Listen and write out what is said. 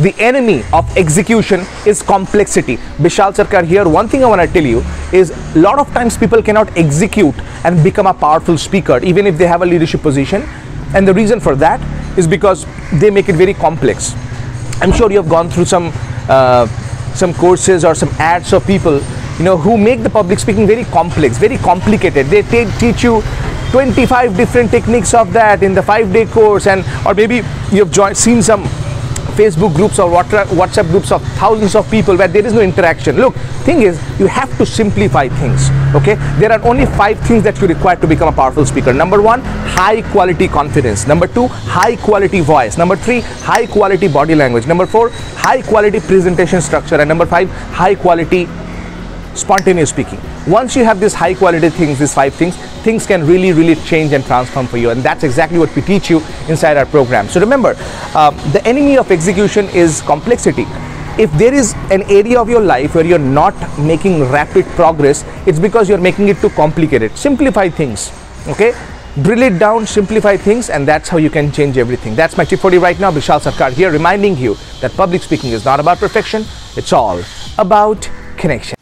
The enemy of execution is complexity. Bishal Sarkar here. One thing I want to tell you is a lot of times people cannot execute and become a powerful speaker even if they have a leadership position, and the reason for that is because they make it very complex. I'm sure you have gone through some courses or some ads of people, you know, who make the public speaking very complex, very complicated. They teach you 25 different techniques of that in the 5-day course, and or maybe you have seen some Facebook groups or WhatsApp groups of thousands of people where there is no interaction. Look, thing is, you have to simplify things, okay? There are only 5 things that you require to become a powerful speaker. Number 1, high quality confidence. Number 2, high quality voice. Number 3, high quality body language. Number 4, high quality presentation structure. And number 5, high quality spontaneous speaking. Once you have these high quality things, these 5 things, things can really change and transform for you, and that's exactly what we teach you inside our program. So remember, the enemy of execution is complexity. If there is an area of your life where you're not making rapid progress, it's because you're making it too complicated. Simplify things, okay? Drill it down, simplify things, and that's how you can change everything. That's my tip for you right now. Bishal Sarkar here, reminding you that public speaking is not about perfection, it's all about connection.